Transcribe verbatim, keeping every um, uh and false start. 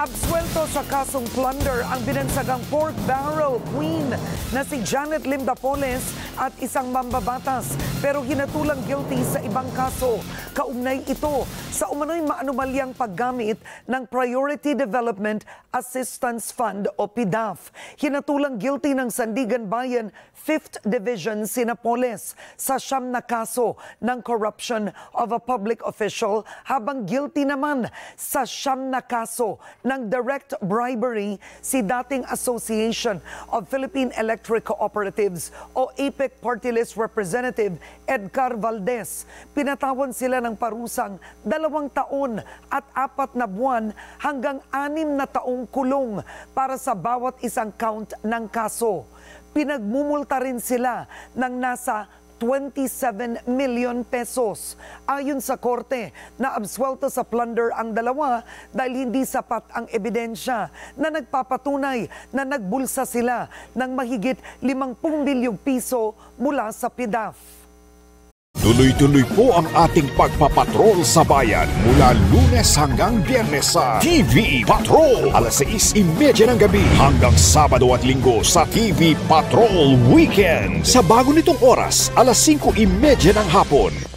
Absuelto sa kasong plunder ang binansagang pork barrel queen na si Janet Lim Napoles at isang mambabatas pero hinatulang guilty sa ibang kaso. Kaugnay ito sa umano'y maanumalyang paggamit ng Priority Development Assistance Fund o P I D A F. Hinatulang guilty ng Sandigan Bayan fifth Division si Napoles sa siyam na kaso ng corruption of a public official habang guilty naman sa siyam na kaso ng direct bribery si dating Association of Philippine Electric Cooperatives o A P E C Party List Representative Edgar Valdez. Pinatawan sila ng parusang dalawang taon at apat na buwan hanggang anim na taong kulong para sa bawat isang count ng kaso. Pinagmumulta rin sila ng nasa twenty-seven milyon pesos. Ayon sa korte, naabsuelto sa plunder ang dalawa dahil hindi sapat ang ebidensya na nagpapatunay na nagbulsa sila ng mahigit limampu milyong piso mula sa P I D A F. Tuloy-tuloy po ang ating pagpapatrol sa bayan mula Lunes hanggang Biyernes sa T V Patrol alas sais trenta ng gabi hanggang Sabado at Linggo sa T V Patrol Weekend. Sa bago nitong oras, alas singko trenta ng hapon.